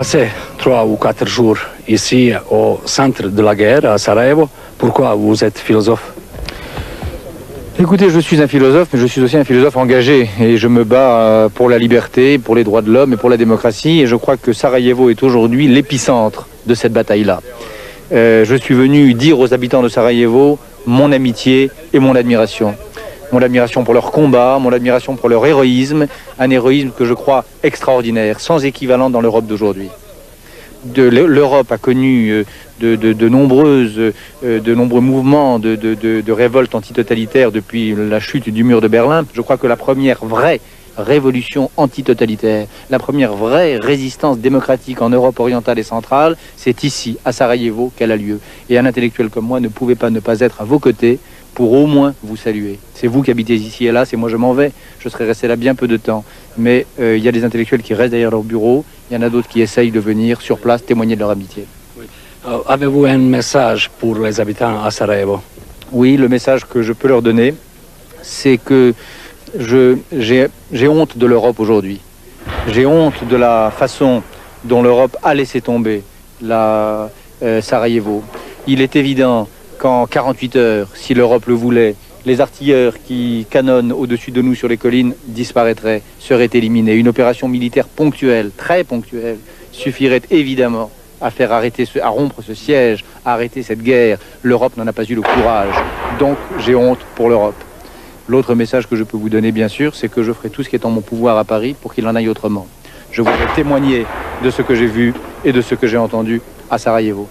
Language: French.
Passez 3 ou 4 jours ici au centre de la guerre, à Sarajevo. Pourquoi vous êtes philosophe? Écoutez, je suis un philosophe, mais je suis aussi un philosophe engagé. Et je me bats pour la liberté, pour les droits de l'homme et pour la démocratie. Et je crois que Sarajevo est aujourd'hui l'épicentre de cette bataille-là. Je suis venu dire aux habitants de Sarajevo mon amitié et mon admiration. Mon admiration pour leur combat, mon admiration pour leur héroïsme, un héroïsme que je crois extraordinaire, sans équivalent dans l'Europe d'aujourd'hui. L'Europe a connu de nombreux mouvements de révoltes antitotalitaires depuis la chute du mur de Berlin. Je crois que la première vraie révolution antitotalitaire, la première vraie résistance démocratique en Europe orientale et centrale, c'est ici, à Sarajevo, qu'elle a lieu. Et un intellectuel comme moi ne pouvait pas ne pas être à vos côtés pour au moins vous saluer. C'est vous qui habitez ici et là, c'est moi je m'en vais. Je serais resté là bien peu de temps. Mais il y a des intellectuels qui restent derrière leur bureau, il y en a d'autres qui essayent de venir sur place témoigner de leur amitié. Oui. Avez-vous un message pour les habitants à Sarajevo? Oui, le message que je peux leur donner, c'est que j'ai honte de l'Europe aujourd'hui. J'ai honte de la façon dont l'Europe a laissé tomber la Sarajevo. Il est évident qu'en 48 heures, si l'Europe le voulait, les artilleurs qui canonnent au-dessus de nous sur les collines disparaîtraient, seraient éliminés. Une opération militaire ponctuelle, très ponctuelle, suffirait évidemment à faire arrêter, à rompre ce siège, à arrêter cette guerre. L'Europe n'en a pas eu le courage. Donc j'ai honte pour l'Europe. L'autre message que je peux vous donner, bien sûr, c'est que je ferai tout ce qui est en mon pouvoir à Paris pour qu'il en aille autrement. Je voudrais témoigner de ce que j'ai vu et de ce que j'ai entendu à Sarajevo.